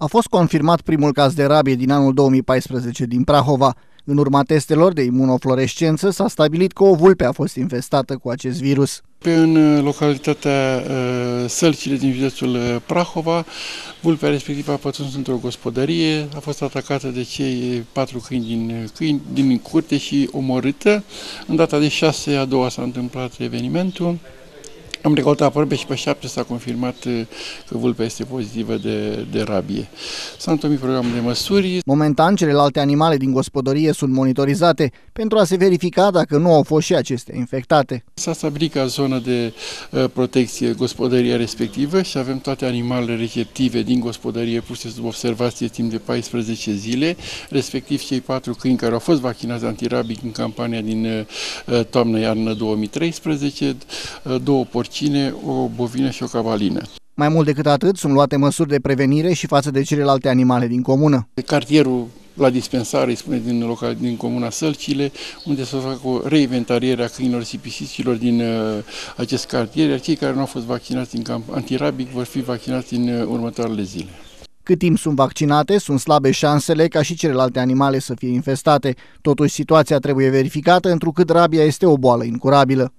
A fost confirmat primul caz de rabie din anul 2014 din Prahova. În urma testelor de imunofluorescență s-a stabilit că o vulpe a fost infestată cu acest virus. În localitatea Sălcile din județul Prahova, vulpea respectivă a pătruns într-o gospodărie, a fost atacată de cei 4 câini din curte și omorâtă. În data de 6 a doua s-a întâmplat evenimentul. Am recoltat probe și pe 7 s-a confirmat că vulpea este pozitivă de rabie. S-a întocmit programul de măsuri. Momentan, celelalte animale din gospodărie sunt monitorizate pentru a se verifica dacă nu au fost și acestea infectate. S-a stabilit ca zonă de protecție gospodăria respectivă și avem toate animalele receptive din gospodărie puse sub observație timp de 14 zile, respectiv cei 4 câini care au fost vaccinați antirabic în campania din toamnă-iarnă 2013, 2 porci, o bovină și o cavalină. Mai mult decât atât, sunt luate măsuri de prevenire și față de celelalte animale din comună. Cartierul la dispensare, îi spune, din comuna Sălcile, unde se face o reinventariere a câinilor și pisicilor din acest cartier, iar cei care nu au fost vaccinați în camp antirabic vor fi vaccinați în următoarele zile. Cât timp sunt vaccinate, sunt slabe șansele ca și celelalte animale să fie infestate. Totuși, situația trebuie verificată, întrucât rabia este o boală incurabilă.